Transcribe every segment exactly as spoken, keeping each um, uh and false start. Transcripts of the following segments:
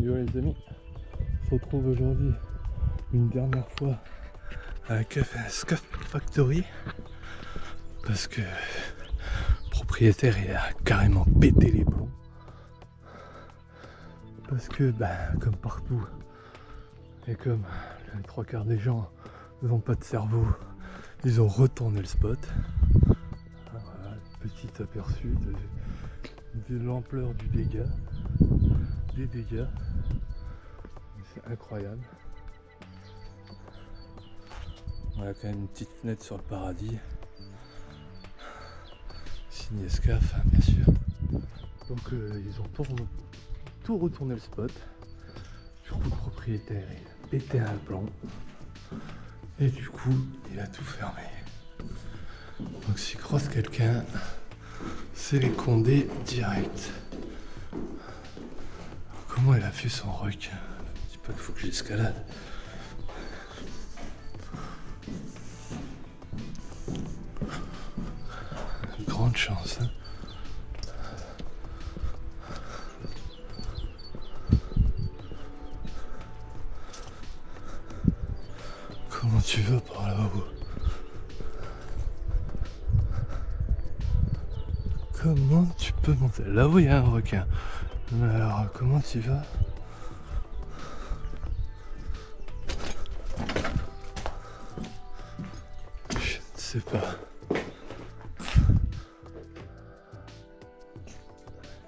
Yo les amis, on se retrouve aujourd'hui une dernière fois à Scaf Factory parce que le propriétaire il a carrément pété les plombs parce que bah, comme partout et comme les trois quarts des gens n'ont pas de cerveau, ils ont retourné le spot. Voilà, petit aperçu de de l'ampleur du dégât, des dégâts, c'est incroyable. On a quand même une petite fenêtre sur le paradis, signé Scaf, bien sûr. Donc euh, ils ont tout, tout retourné le spot. Du coup le propriétaire il a pété un plan et du coup il a tout fermé. Donc s'il croise quelqu'un, c'est les condés direct. Alors, comment elle a fait son rock? Je dis pas qu'il faut que j'escalade. Grande chance. Hein. Comment tu vas par là-haut? Comment tu peux monter? Là où il y a un requin. Mais alors comment tu vas? Je ne sais pas.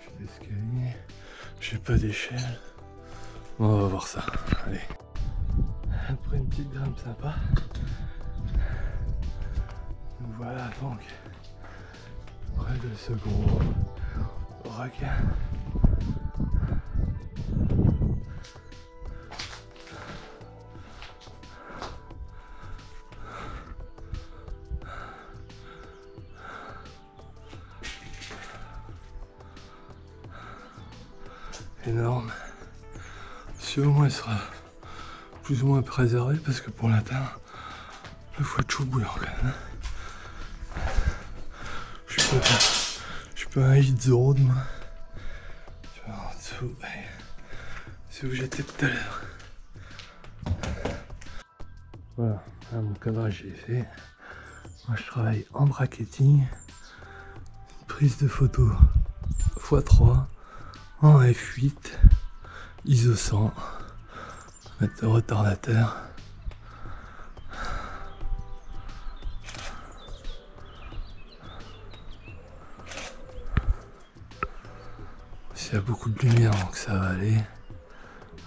J'ai l'escalier. J'ai pas d'échelle. Bon, on va voir ça. Allez. Après une petite grimpe sympa. Nous voilà à Vank. De ce gros requin. Énorme. Si au moins il sera plus ou moins préservé parce que pour l'atteindre, le foie de chou bouillant quand même. Je suis pas un hit the road moi. Je suis en dessous. C'est où j'étais tout à l'heure. Voilà, là, mon cadrage j'ai fait. Moi je travaille en bracketing. Prise de photo fois trois en F huit. ISO cent. Mettre le retardateur. Il y a beaucoup de lumière donc ça va aller.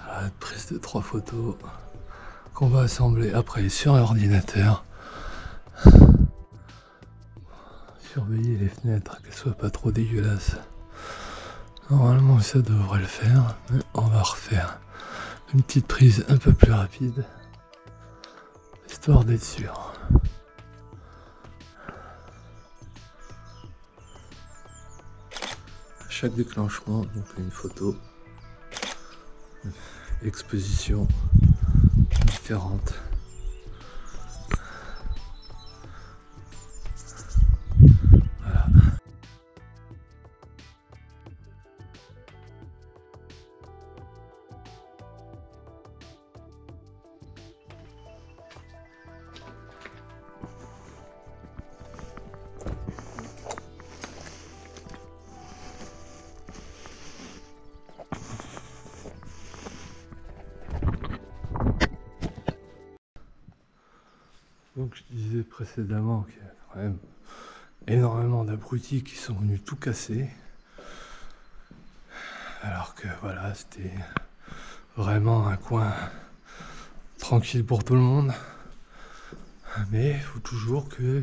Voilà, prise de trois photos qu'on va assembler après sur l'ordinateur. Surveiller les fenêtres qu'elles soient pas trop dégueulasses. Normalement ça devrait le faire, mais on va refaire une petite prise un peu plus rapide histoire d'être sûr. Chaque déclenchement, donc une photo, exposition différente. Voilà. Donc je disais précédemment qu'il y a quand même énormément d'abrutis qui sont venus tout casser. Alors que voilà, c'était vraiment un coin tranquille pour tout le monde. Mais il faut toujours que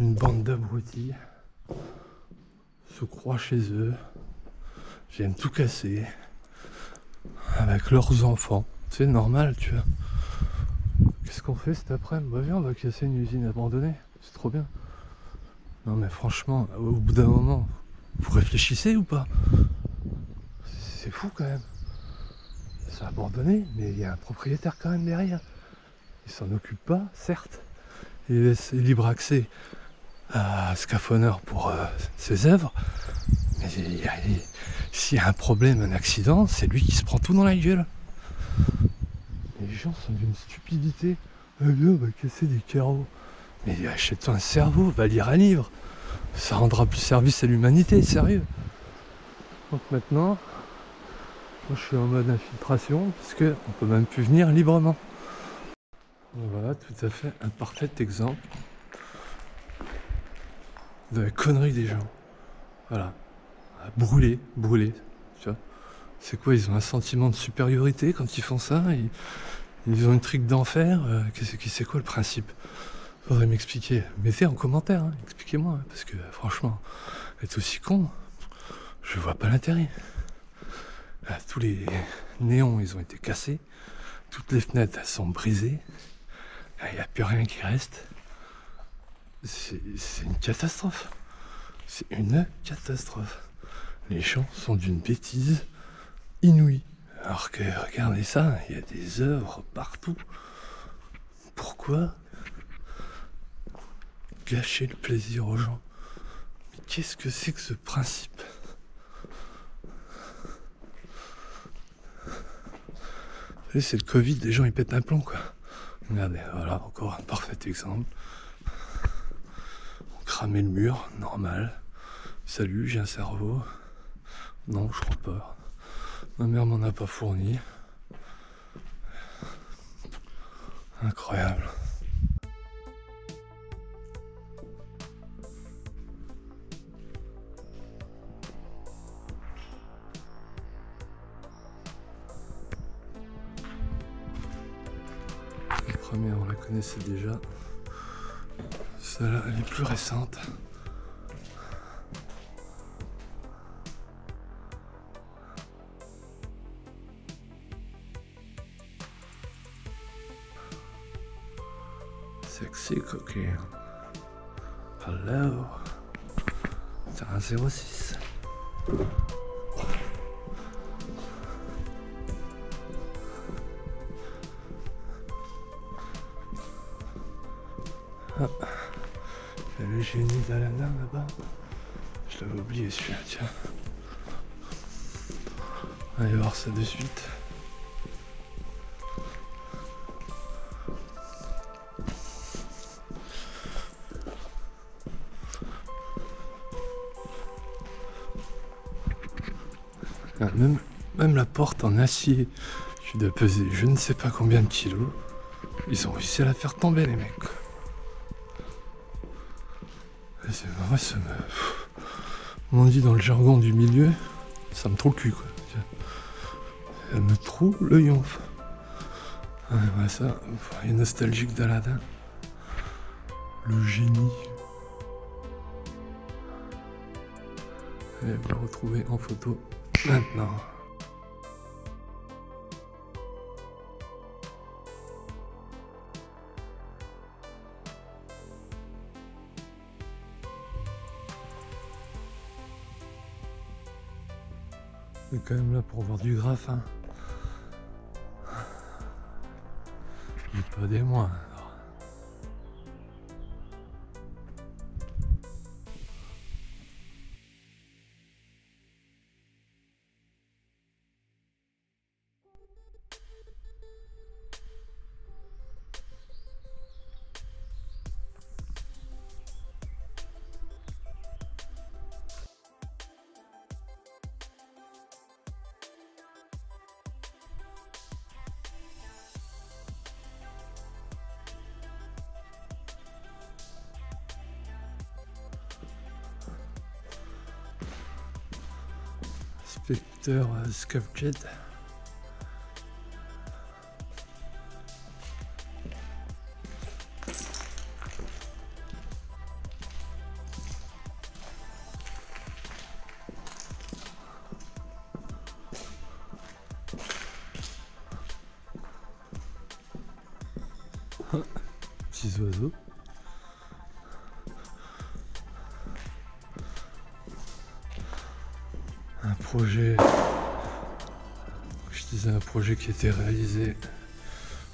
une bande d'abrutis se croit chez eux. J'aime tout casser avec leurs enfants. C'est normal, tu vois. Qu'est-ce qu'on fait cet après-midi? Bah viens, on va casser une usine abandonnée, c'est trop bien. Non mais franchement, au bout d'un moment, vous réfléchissez ou pas? C'est fou quand même. C'est abandonné, mais il y a un propriétaire quand même derrière. Il s'en occupe pas, certes. Il laisse libre accès à Scaffonneur pour euh, ses œuvres. Mais il, il, S'il y a un problème, un accident, c'est lui qui se prend tout dans la gueule. Les gens sont d'une stupidité. Eh bien, on va casser des carreaux. Mais achète-toi un cerveau, va lire un livre. Ça rendra plus service à l'humanité, sérieux. Donc maintenant, moi je suis en mode infiltration, parce qu'on ne peut même plus venir librement. Voilà, tout à fait un parfait exemple de la connerie des gens. Voilà. Brûler, brûler. Tu vois. C'est quoi, ils ont un sentiment de supériorité quand ils font ça, ils, ils ont une trique d'enfer. Euh, c'est quoi le principe? Faudrait m'expliquer. Mettez en commentaire, hein, expliquez-moi, hein, parce que franchement, être aussi con, je vois pas l'intérêt. Tous les néons, ils ont été cassés. Toutes les fenêtres, elles sont brisées. Il n'y a plus rien qui reste. C'est une catastrophe. C'est une catastrophe. Les gens sont d'une bêtise inouïe. Alors que, regardez ça, il y a des œuvres partout. Pourquoi gâcher le plaisir aux gens? Mais qu'est-ce que c'est que ce principe? Vous savez, c'est le Covid, les gens ils pètent un plomb, quoi. Regardez, voilà, encore un parfait exemple. On cramait le mur, normal. Salut, j'ai un cerveau. Non, je crois pas. Ma mère m'en a pas fourni. Incroyable. La première, on la connaissait déjà. Celle-là, elle est plus récente. Sexy cooking. Hello. C'est un zéro six. Ah. T'as le génie d'Aladin là-bas? Je l'avais oublié celui-là, tiens. On va aller voir ça de suite. Même, même la porte en acier, tu dois peser je ne sais pas combien de kilos. Ils ont réussi à la faire tomber, les mecs. C'est vrai, ça me... Comme on dit dans le jargon du milieu, ça me trouve le cul, quoi. Ça me trouve le yonf. Ouais, ouais, ça, il est nostalgique d'Aladin. Le génie. Et on va retrouver en photo. Maintenant, on est quand même là pour voir du graphe, hein. Mais pas des moins. Specteur Scaf Jet. Petits oiseaux. Un projet, je disais un projet qui était réalisé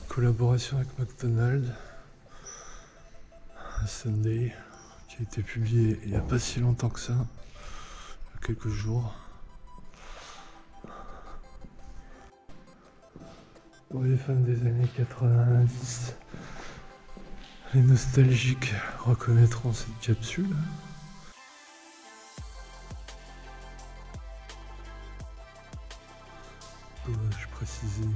en collaboration avec McDonald's, un Sunday, qui a été publié il n'y a pas si longtemps que ça, il y a quelques jours. Pour les fans des années quatre-vingt-dix, les nostalgiques reconnaîtront cette capsule. Je précisais,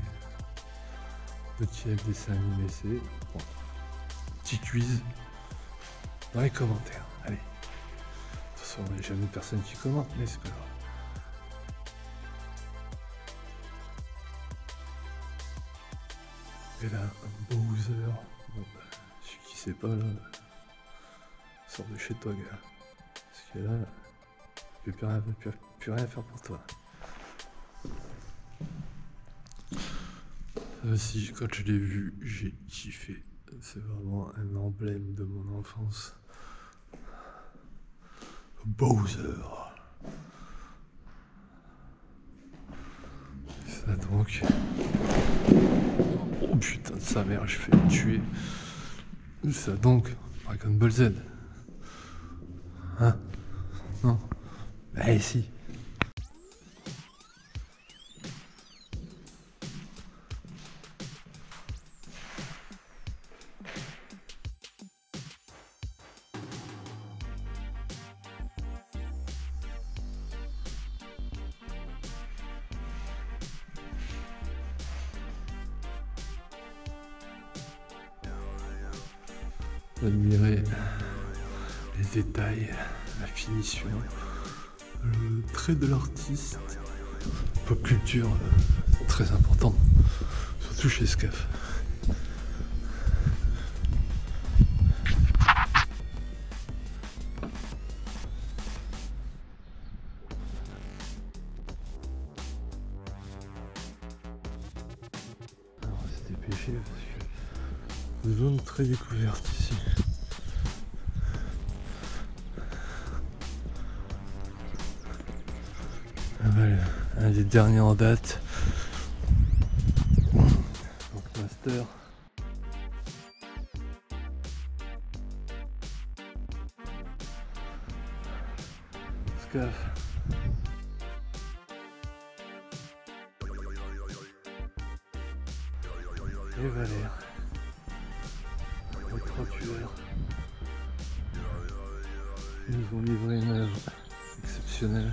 petit F dessin animé, c'est bon. Petit quiz dans les commentaires. Allez, de toute façon, il n'y a jamais personne qui commente, mais c'est pas grave. Et là, Bowser, bon, celui qui sait pas là, sors de chez toi, gars. Parce que là, je ne peux plus, plus rien faire pour toi. Euh, si, quand je l'ai vu, j'ai kiffé. C'est vraiment un emblème de mon enfance. Bowser. Ça donc. Oh putain de sa mère, je fais tuer. Ça donc, Dragon Ball Z. Hein? Non? Bah si. Admirez les détails, la finition, le trait de l'artiste, pop culture très important, surtout chez Scaf. Alors on va se dépêcher parce que zone très découverte ici. Un des derniers en date, donc Naster. Scaf. Et Valère. Les trois tueurs. Ils nous ont livré une œuvre exceptionnelle.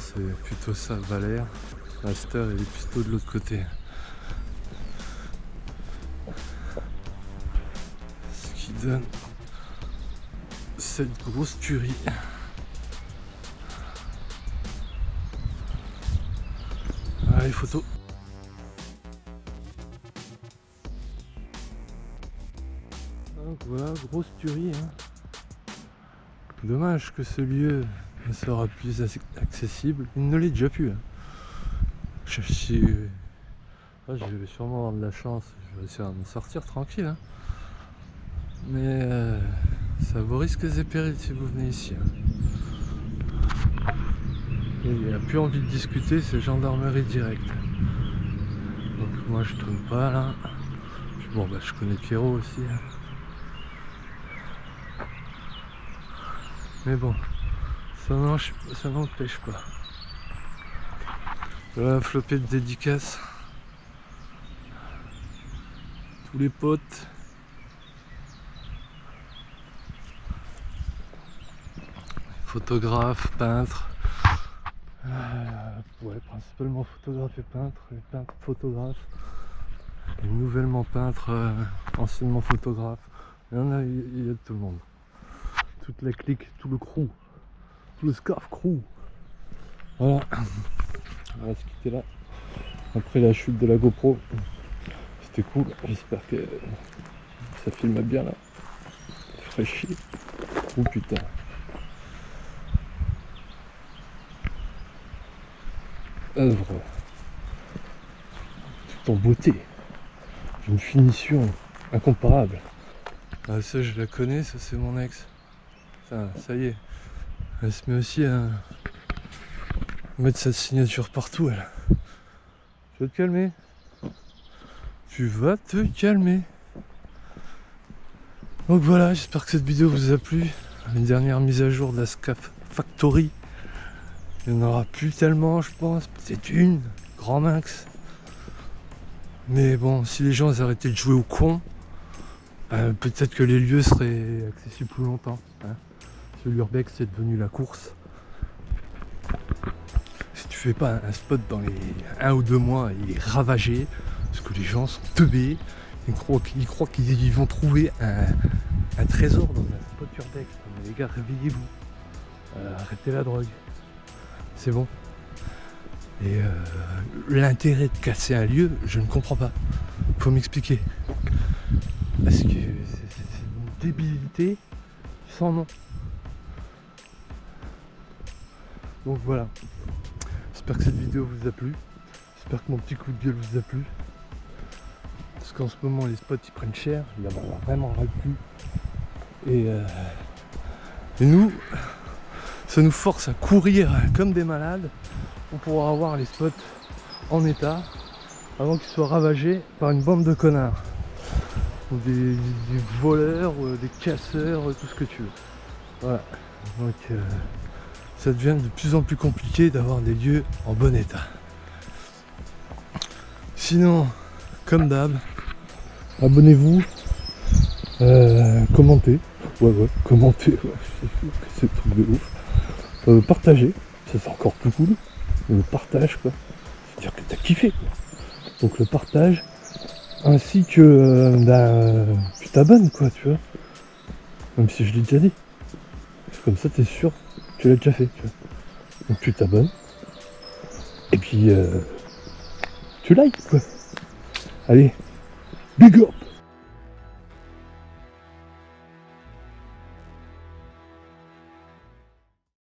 C'est plutôt ça, Valère. Naster est plutôt de l'autre côté. Ce qui donne cette grosse tuerie. Allez, photo. Donc voilà, grosse tuerie. Hein. Dommage que ce lieu ne sera plus accessible. Il ne l'est déjà plus. Hein. Je suis... oh, je vais sûrement avoir de la chance. Je vais essayer de m'en sortir tranquille. Hein. Mais euh, ça vaut risques et périls si vous venez ici. Hein. Il n'y a plus envie de discuter, c'est gendarmerie directe. Donc moi je tourne pas là. Bon bah je connais Pierrot aussi. Hein. Mais bon, ça n'empêche pas. Voilà, flopée de dédicaces. Tous les potes. Photographes, peintres. Euh, ouais, principalement photographes et peintres. Les peintres photographes. Les nouvellement peintres, euh, anciennement photographes. Il y en a, il y a de tout le monde. Toute la clique, tout le crew, tout le Scaf crew. Voilà, on va se quitter là après la chute de la GoPro. C'était cool, j'espère que ça filme bien là. Fraîchi. Oh putain. Œuvre tout en beauté, d'une finition incomparable. Ah, ça je la connais, ça c'est mon ex. Ça, ça y est, elle se met aussi à mettre sa signature partout, elle. Tu vas te calmer. Tu vas te calmer. Donc voilà, j'espère que cette vidéo vous a plu. Une dernière mise à jour de la Scaf Factory. Il n'y en aura plus tellement, je pense. Peut-être une, grand max. Mais bon, si les gens arrêtaient de jouer au con, euh, peut-être que les lieux seraient accessibles plus longtemps. Hein. L'urbex, c'est devenu la course. Si tu fais pas un spot dans les un ou deux mois, il est ravagé. Parce que les gens sont teubés. Ils croient qu'ils croient qu'ils vont trouver un, un trésor dans un spot urbex. Mais les gars, réveillez-vous. Euh, arrêtez la drogue. C'est bon. Et euh, l'intérêt de casser un lieu, je ne comprends pas. Faut m'expliquer. Parce que c'est une débilité sans nom. Donc voilà. J'espère que cette vidéo vous a plu. J'espère que mon petit coup de gueule vous a plu. Parce qu'en ce moment les spots ils prennent cher. Il en a vraiment ras le cul. Et, euh, et nous, ça nous force à courir comme des malades pour pouvoir avoir les spots en état avant qu'ils soient ravagés par une bande de connards ou des, des voleurs, ou des casseurs, tout ce que tu veux. Voilà, donc euh, ça devient de plus en plus compliqué d'avoir des lieux en bon état. Sinon, comme d'hab, abonnez-vous, euh, commentez, ouais ouais, commentez, ouais, c'est fou, c'est truc de ouf, euh, partagez, ça c'est encore plus cool. Le partage, quoi, c'est-à-dire que t'as kiffé, quoi. Donc le partage, ainsi que euh, bah, tu t'abonnes, quoi, tu vois, même si je l'ai déjà dit, comme ça t'es sûr, tu l'as déjà fait, tu vois, donc tu t'abonnes, et puis euh, tu likes, quoi, allez, big up.